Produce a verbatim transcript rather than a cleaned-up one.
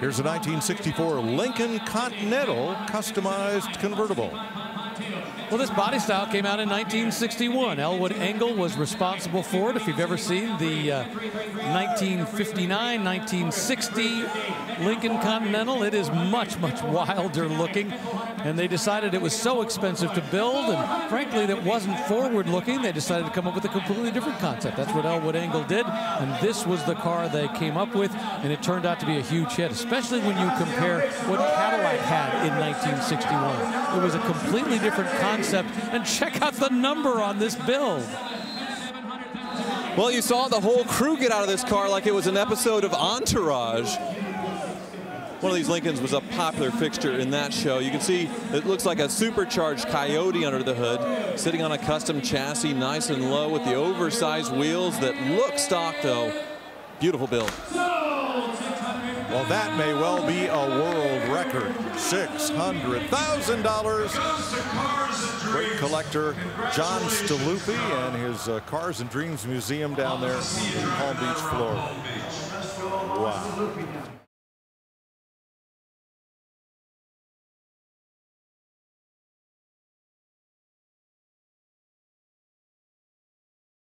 Here's a nineteen sixty-four Lincoln Continental customized convertible. Well, this body style came out in nineteen sixty-one. Elwood Engel was responsible for it. If you've ever seen the uh, nineteen fifty-nine, nineteen sixty Lincoln Continental, it is much, much wilder looking. And they decided it was so expensive to build, and frankly, that wasn't forward looking. They decided to come up with a completely different concept. That's what Elwood Engel did, and this was the car they came up with, and it turned out to be a huge hit, especially when you compare what Cadillac had in nineteen sixty-one. It was a completely different concept. And check out the number on this build. Well, you saw the whole crew get out of this car like it was an episode of Entourage. One of these Lincolns was a popular fixture in that show. You can see it looks like a supercharged Coyote under the hood, sitting on a custom chassis, nice and low with the oversized wheels that look stock though. Beautiful build. Well, that may well be a world record, six hundred thousand dollars. Great collector John Stalupi and his uh, Cars and Dreams Museum down there in Palm Beach, Florida. Wow.